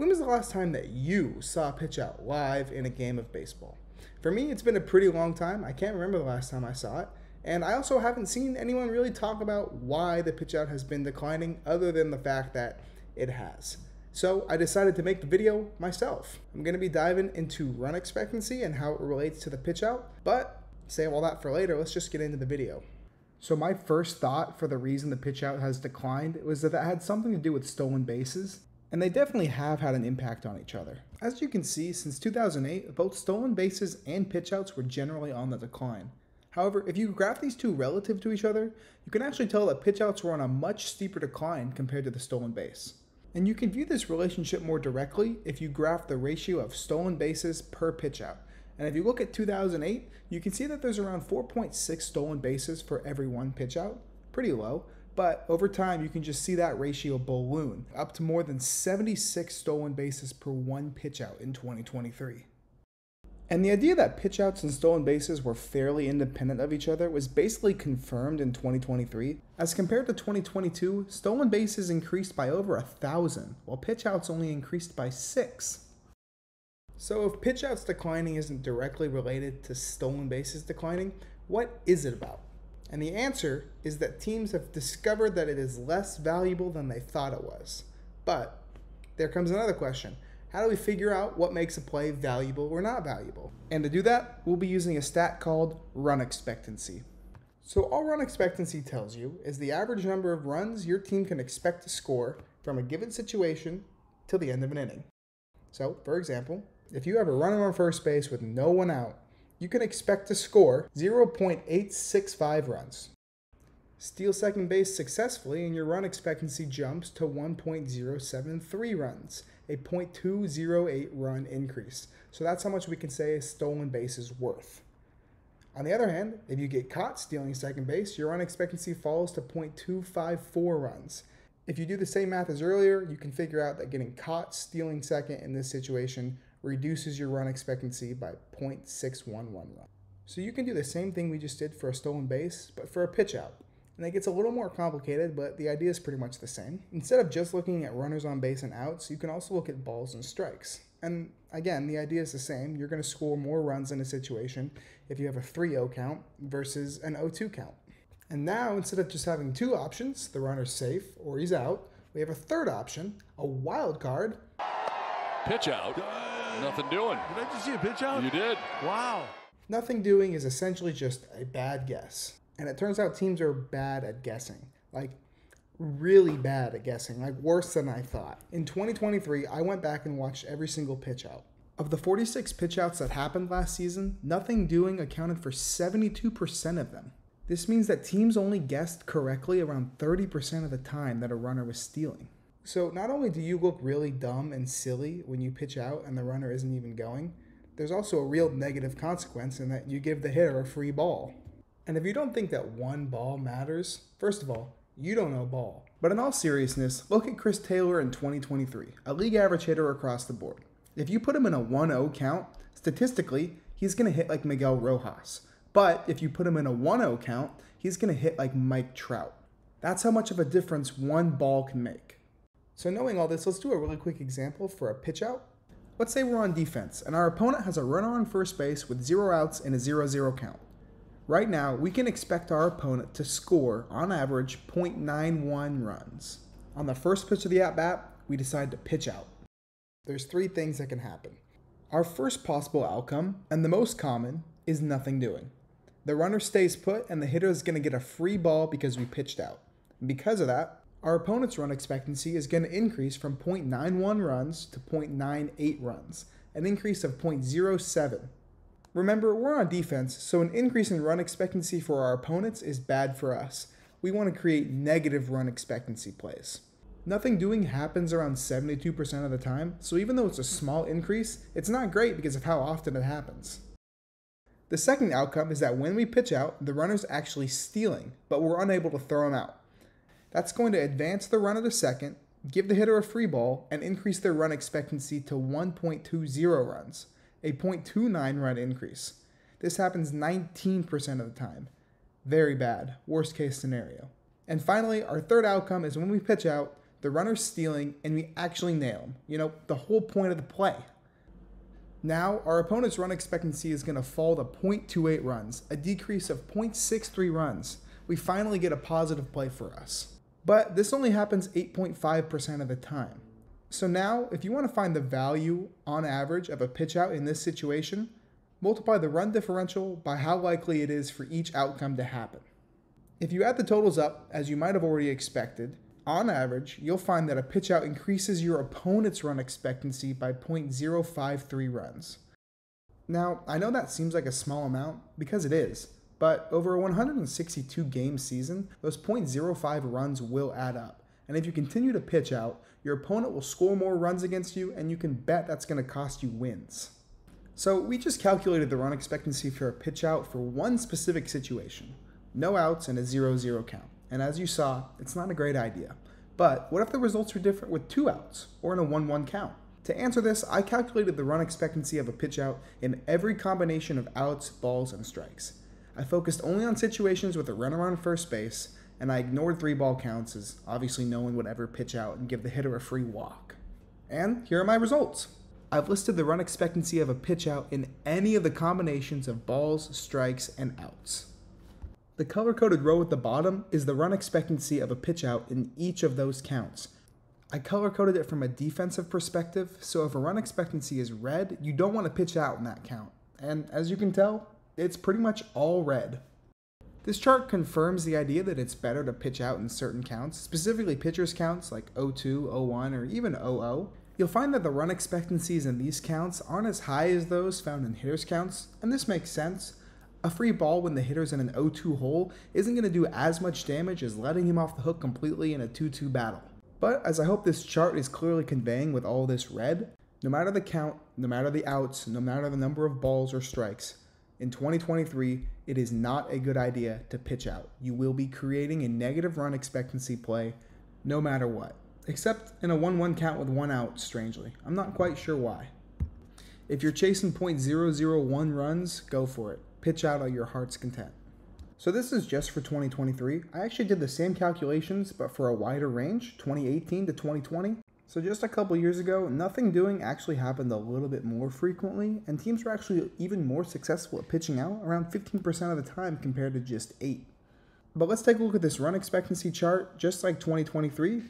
When was the last time that you saw a pitch out live in a game of baseball? For me, it's been a pretty long time. I can't remember the last time I saw it. And I also haven't seen anyone really talk about why the pitch out has been declining other than the fact that it has. So I decided to make the video myself. I'm going to be diving into run expectancy and how it relates to the pitch out, but save all that for later. Let's just get into the video. So my first thought for the reason the pitch out has declined was that it had something to do with stolen bases, and they definitely have had an impact on each other. As you can see, since 2008, both stolen bases and pitch outs were generally on the decline. However, if you graph these two relative to each other, you can actually tell that pitch outs were on a much steeper decline compared to the stolen base. And you can view this relationship more directly if you graph the ratio of stolen bases per pitch out. And if you look at 2008, you can see that there's around 4.6 stolen bases for every one pitch out. Pretty low, but over time you can just see that ratio balloon up to more than 76 stolen bases per one pitch out in 2023. And the idea that pitch outs and stolen bases were fairly independent of each other was basically confirmed in 2023. As compared to 2022, stolen bases increased by over 1,000, while pitch outs only increased by 6. So if pitch outs declining isn't directly related to stolen bases declining, what is it about? And the answer is that teams have discovered that it is less valuable than they thought it was. But there comes another question. How do we figure out what makes a play valuable or not valuable? And to do that, we'll be using a stat called run expectancy. So all run expectancy tells you is the average number of runs your team can expect to score from a given situation till the end of an inning. So for example, if you have a runner on first base with no one out, you can expect to score 0.865 runs. Steal second base successfully and your run expectancy jumps to 1.073 runs, a 0.208 run increase. So that's how much we can say a stolen base is worth. On the other hand, if you get caught stealing second base, your run expectancy falls to 0.254 runs. If you do the same math as earlier, you can figure out that getting caught stealing second in this situation reduces your run expectancy by 0.611 runs. So you can do the same thing we just did for a stolen base, but for a pitch out. And it gets a little more complicated, but the idea is pretty much the same. Instead of just looking at runners on base and outs, you can also look at balls and strikes. And again, the idea is the same. You're going to score more runs in a situation if you have a 3-0 count versus an 0-2 count. And now, instead of just having two options, the runner's safe or he's out, we have a third option, a wild card. Pitch out. Nothing doing. Did I just see a pitch out? You did. Wow. Nothing doing is essentially just a bad guess. And it turns out teams are bad at guessing, like really bad at guessing, like worse than I thought. In 2023, I went back and watched every single pitch out. Of the 46 pitch outs that happened last season, nothing doing accounted for 72% of them. This means that teams only guessed correctly around 30% of the time that a runner was stealing. So not only do you look really dumb and silly when you pitch out and the runner isn't even going, there's also a real negative consequence in that you give the hitter a free ball. And if you don't think that one ball matters, first of all, you don't know ball. But in all seriousness, look at Chris Taylor in 2023, a league average hitter across the board. If you put him in a 1-0 count, statistically, he's going to hit like Miguel Rojas. But if you put him in a 1-0 count, he's going to hit like Mike Trout. That's how much of a difference one ball can make. So knowing all this, let's do a really quick example for a pitch out. Let's say we're on defense, and our opponent has a runner on first base with 0 outs and a 0-0 count. Right now, we can expect our opponent to score, on average, 0.91 runs. On the first pitch of the at-bat, we decide to pitch out. There's three things that can happen. Our first possible outcome, and the most common, is nothing doing. The runner stays put, and the hitter is going to get a free ball because we pitched out. And because of that, our opponent's run expectancy is going to increase from 0.91 runs to 0.98 runs, an increase of 0.07. Remember, we're on defense, so an increase in run expectancy for our opponents is bad for us. We want to create negative run expectancy plays. Nothing doing happens around 72% of the time, so even though it's a small increase, it's not great because of how often it happens. The second outcome is that when we pitch out, the runner's actually stealing, but we're unable to throw him out. That's going to advance the runner to second, give the hitter a free ball, and increase their run expectancy to 1.20 runs. A 0.29 run increase. This happens 19% of the time. Very bad, worst case scenario. And finally, our third outcome is when we pitch out, the runner's stealing, and we actually nail him. You know, the whole point of the play. Now, our opponent's run expectancy is going to fall to 0.28 runs, a decrease of 0.63 runs. We finally get a positive play for us. But this only happens 8.5% of the time. So now, if you want to find the value on average of a pitch out in this situation, multiply the run differential by how likely it is for each outcome to happen. If you add the totals up, as you might have already expected, on average, you'll find that a pitchout increases your opponent's run expectancy by 0.053 runs. Now, I know that seems like a small amount, because it is, but over a 162-game season, those 0.05 runs will add up. And if you continue to pitch out, your opponent will score more runs against you, and you can bet that's going to cost you wins. So we just calculated the run expectancy for a pitchout for one specific situation. No outs and a 0-0 count. And as you saw, it's not a great idea. But what if the results were different with two outs or in a 1-1 count? To answer this, I calculated the run expectancy of a pitch out in every combination of outs, balls, and strikes. I focused only on situations with a runner on first base, and I ignored 3-ball counts, as obviously no one would ever pitch out and give the hitter a free walk. And here are my results. I've listed the run expectancy of a pitch out in any of the combinations of balls, strikes, and outs. The color-coded row at the bottom is the run expectancy of a pitchout in each of those counts. I color-coded it from a defensive perspective, so if a run expectancy is red, you don't want to pitch out in that count. And as you can tell, it's pretty much all red. This chart confirms the idea that it's better to pitch out in certain counts, specifically pitchers' counts like 0-2, 0-1, or even 0-0. You'll find that the run expectancies in these counts aren't as high as those found in hitters' counts, and this makes sense. A free ball when the hitter's in an 0-2 hole isn't going to do as much damage as letting him off the hook completely in a 2-2 battle. But as I hope this chart is clearly conveying with all this red, no matter the count, no matter the outs, no matter the number of balls or strikes, in 2023, it is not a good idea to pitch out. You will be creating a negative run expectancy play no matter what. Except in a 1-1 count with one out, strangely. I'm not quite sure why. If you're chasing 0.001 runs, go for it. Pitch out at your heart's content. So this is just for 2023. I actually did the same calculations, but for a wider range, 2018 to 2020. So just a couple years ago, nothing doing actually happened a little bit more frequently, and teams were actually even more successful at pitching out, around 15% of the time compared to just 8. But let's take a look at this run expectancy chart. Just like 2023,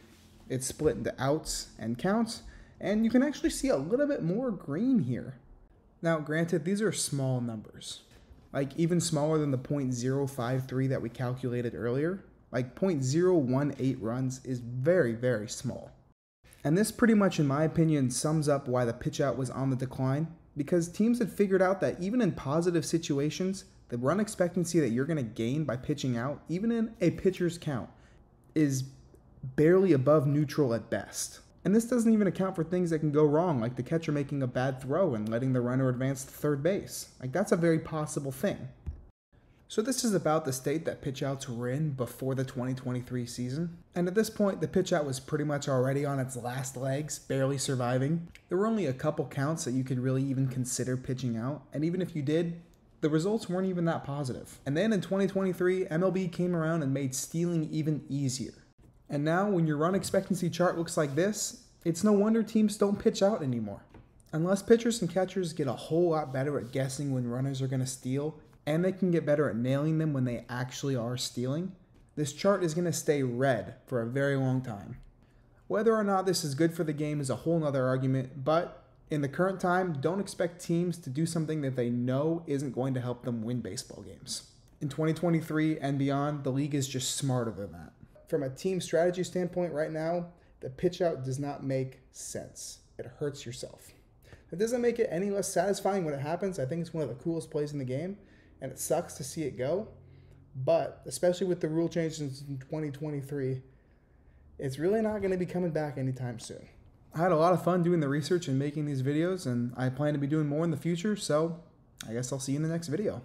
it's split into outs and counts, and you can actually see a little bit more green here. Now, granted, these are small numbers. Like even smaller than the 0.053 that we calculated earlier, like 0.018 runs is very, very small. And this pretty much, in my opinion, sums up why the pitchout was on the decline, because teams had figured out that even in positive situations, the run expectancy that you're going to gain by pitching out, even in a pitcher's count, is barely above neutral at best. And this doesn't even account for things that can go wrong, like the catcher making a bad throw and letting the runner advance to third base. Like, that's a very possible thing. So this is about the state that pitchouts were in before the 2023 season. And at this point, the pitchout was pretty much already on its last legs, barely surviving. There were only a couple counts that you could really even consider pitching out, and even if you did, the results weren't even that positive. And then in 2023, MLB came around and made stealing even easier. And now, when your run expectancy chart looks like this, it's no wonder teams don't pitch out anymore. Unless pitchers and catchers get a whole lot better at guessing when runners are going to steal, and they can get better at nailing them when they actually are stealing, this chart is going to stay red for a very long time. Whether or not this is good for the game is a whole nother argument, but in the current time, don't expect teams to do something that they know isn't going to help them win baseball games. In 2023 and beyond, the league is just smarter than that. From a team strategy standpoint right now, the pitch out does not make sense. It hurts yourself. It doesn't make it any less satisfying when it happens. I think it's one of the coolest plays in the game, and it sucks to see it go. But especially with the rule changes in 2023, it's really not going to be coming back anytime soon. I had a lot of fun doing the research and making these videos, and I plan to be doing more in the future, so I guess I'll see you in the next video.